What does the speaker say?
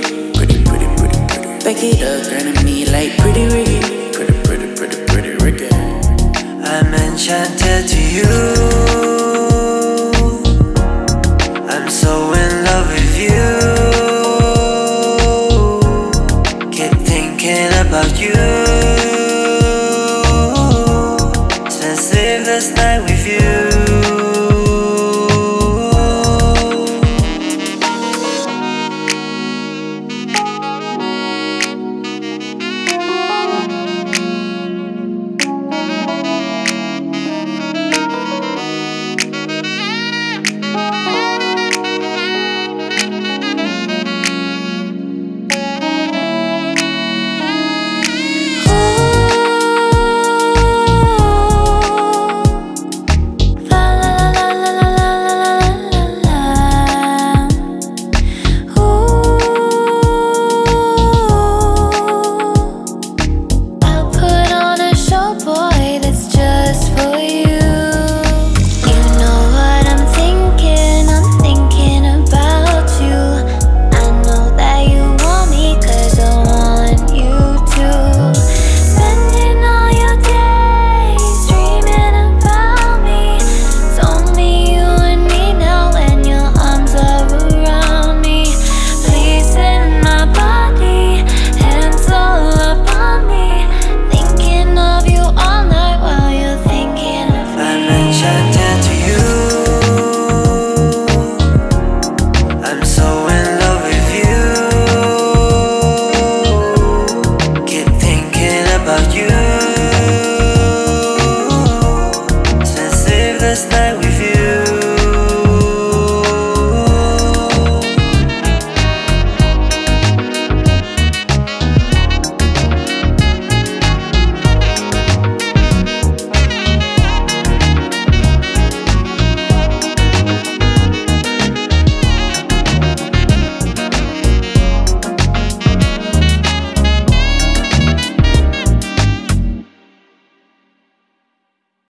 pretty. Back it up, grinning me like pretty Ricky. Pretty Ricky. I'm enchanted to you. I'm so in love with you. Keep thinking about you. Let's live this night with you.